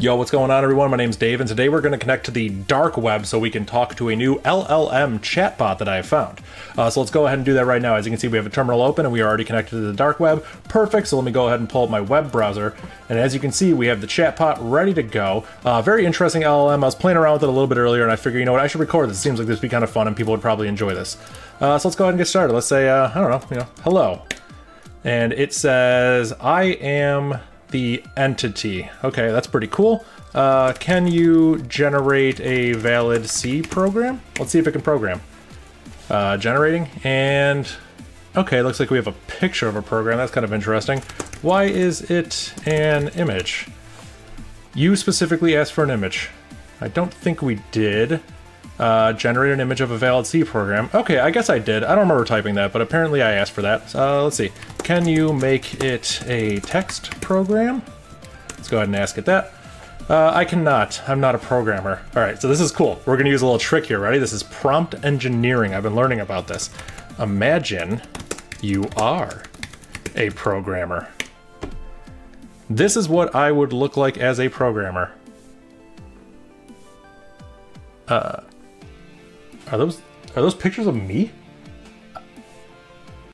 Yo, what's going on everyone? My name's Dave, and today we're going to connect to the dark web so we can talk to a new LLM chatbot that I have found. So let's go ahead and do that right now. As you can see, we have a terminal open and we are already connected to the dark web. Perfect, so let me go ahead and pull up my web browser. And as you can see, we have the chatbot ready to go. Very interesting LLM. I was playing around with it a little bit earlier and I figured, you know what, I should record this. It seems like this would be kind of fun and people would probably enjoy this. So let's go ahead and get started. Let's say, I don't know, you know, hello. And it says, I am The Entity. Okay, that's pretty cool. Can you generate a valid C program? Let's see if it can program. Generating, and okay, looks like we have a picture of a program. That's kind of interesting. Why is it an image? You specifically asked for an image. I don't think we did. Generate an image of a valid C program. Okay, I guess I did. I don't remember typing that, but apparently I asked for that. Let's see. Can you make it a text program? Let's go ahead and ask it that. I cannot. I'm not a programmer. All right, so this is cool. We're going to use a little trick here. Ready? This is prompt engineering. I've been learning about this. Imagine you are a programmer. This is what I would look like as a programmer. Are those pictures of me?